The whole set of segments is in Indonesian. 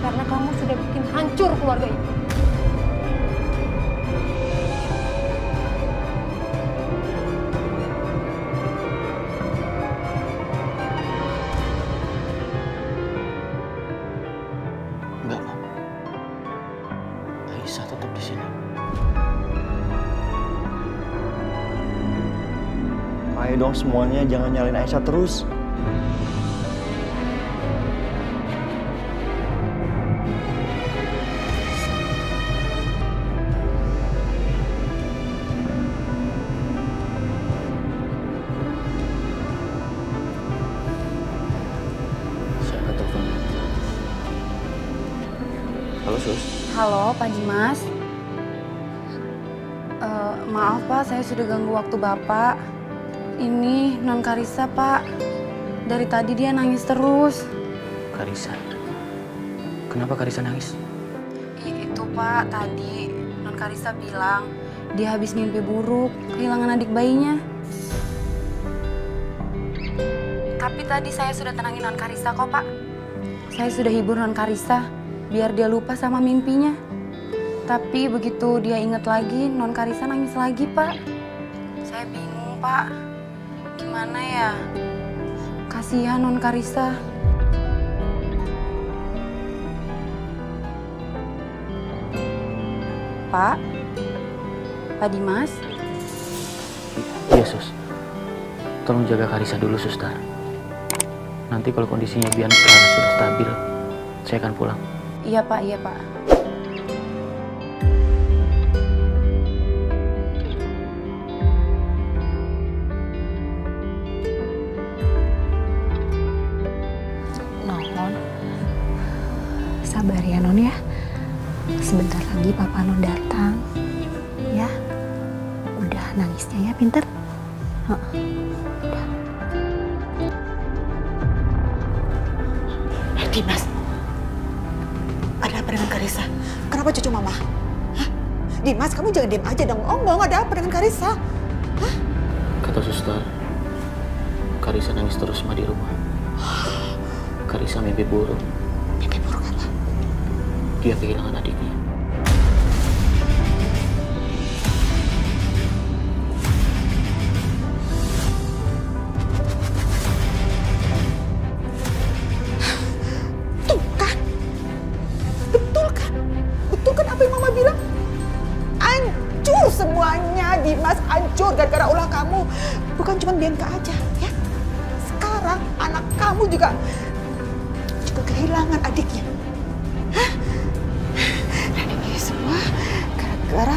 karena kamu sudah bikin hancur keluarga ini. Enggak, Pak. Aisyah tetap di sini. Ayo dong semuanya, jangan nyalain Aisyah terus. Halo, Pak Dimas. Maaf, Pak. Saya sudah ganggu waktu Bapak. Ini Non Karisa, Pak. Dari tadi dia nangis terus. Karisa? Kenapa Karisa nangis? Itu, Pak. Tadi Non Karisa bilang dia habis mimpi buruk, kehilangan adik bayinya. Tapi tadi saya sudah tenangin Non Karisa kok, Pak. Saya sudah hibur Non Karisa biar dia lupa sama mimpinya. Tapi begitu dia ingat lagi, Non Karisa nangis lagi, Pak. Saya bingung, Pak. Gimana ya? Kasihan Non Karisa. Pak? Pak Dimas? Iya, Sus. Tolong jaga Karisa dulu, Suster. Nanti kalau kondisinya Bianca sudah stabil, saya akan pulang. Iya, Pak. Iya, Pak. Non, sabar ya, Non ya. Sebentar lagi Papa Non datang. Ya. Udah nangisnya ya, pinter. Udah. Dimas. Ada apa dengan Karisa? Kenapa cucu mama? Hah? Dimas, kamu jangan diam aja dong. Ngomong, ada apa dengan Karisa? Hah? Kata suster, Karisa nangis terus sama di rumah. Karisa mimpi buruk. Mimpi buruk apa? Dia kehilangan adiknya. Dimas hancur gara-gara ulah kamu. Bukan cuma Bianca aja, ya. Sekarang anak kamu juga kehilangan adiknya. Hah? Dan ini semua gara-gara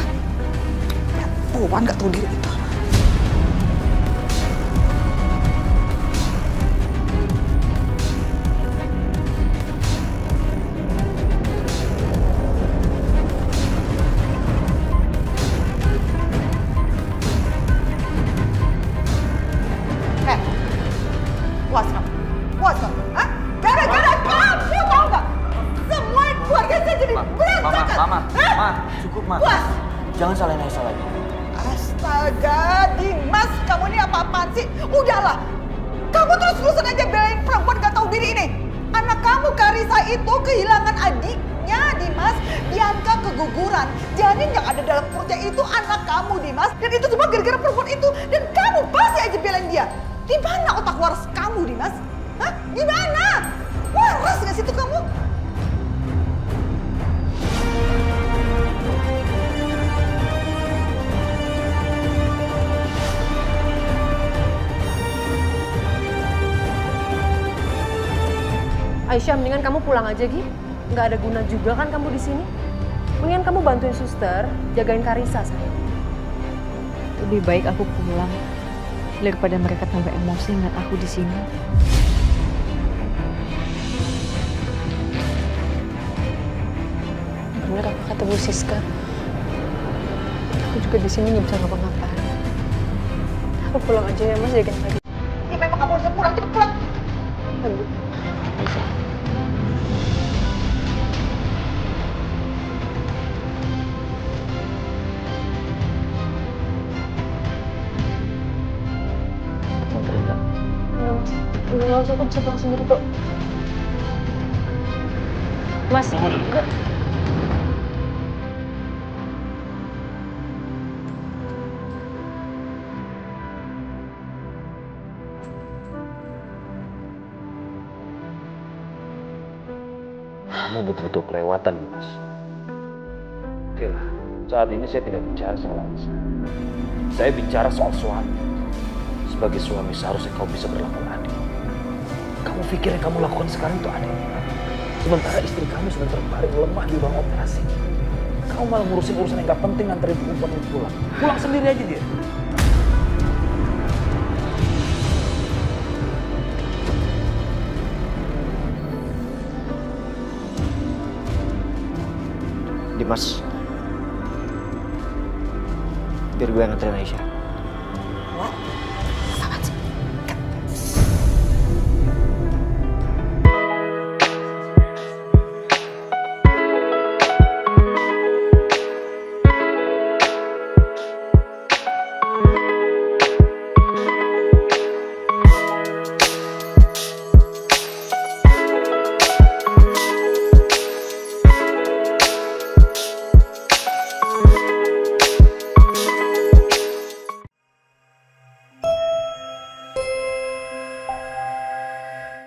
perempuan gak tahu diri itu. Jangan salahin Aisyah lagi. Astaga, Dimas, kamu ini apa-apaan sih? Udahlah, kamu terus-terusan aja belain perempuan gak tahu diri ini. Anak kamu Karisa itu kehilangan adiknya, Dimas. Bianca keguguran. Janin yang ada dalam perutnya itu anak kamu, Dimas. Dan itu semua gara-gara perempuan itu. Dan kamu pasti aja belain dia. Di mana otak waras kamu, Dimas? Hah? Di mana? Waras gak situ kamu? Aisyah, mendingan kamu pulang aja, Gi. Nggak ada guna juga kan kamu di sini. Mendingan kamu bantuin suster jagain Karisa, sayang. Lebih baik aku pulang daripada mereka tambah emosi ngeliat aku di sini. Bener aku kata Bu Siska. Aku juga di sini nggak bisa ngapa-ngapain. Aku pulang aja ya, Mas, jagain lagi. Ini memang kamu harus pulang, cepet pulang. Aduh. Enggak usah, aku bisa pulang sendiri kok. Mas, kamu betul-betul kelewatan, Mas. Oke lah, saat ini saya tidak bicara soal Aisyah. Saya bicara soal suami. Sebagai suami seharusnya kau bisa berlaku adil. Kamu pikir yang kamu lakukan sekarang itu adil? Sementara istri kamu sedang terbaring lemah di ruang operasi. Kamu malah ngurusin urusan yang gak penting nganterin perempuan itu pulang. Pulang sendiri aja dia. Dimas, biar gue nganterin Aisyah.